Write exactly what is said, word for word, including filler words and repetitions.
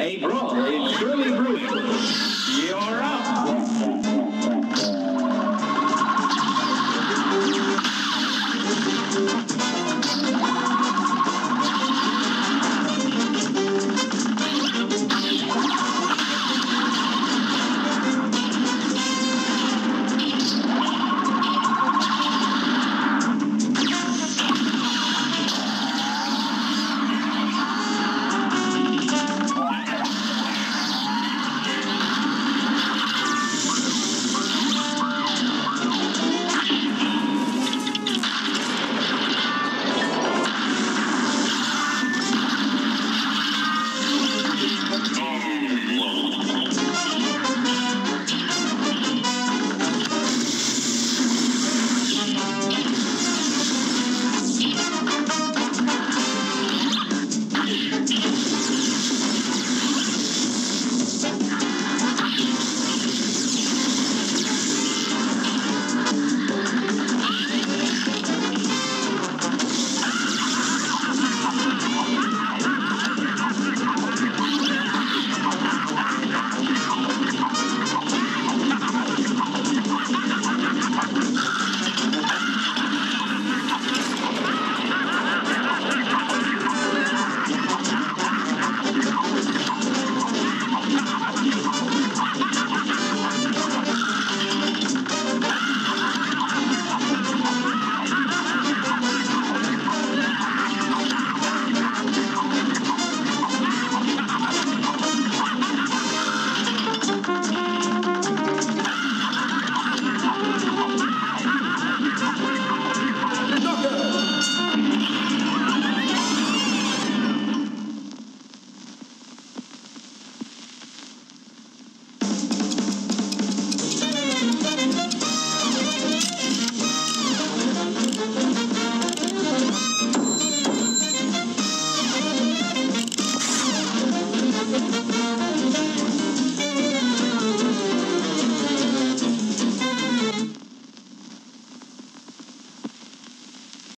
April, it's truly brewing. You're up.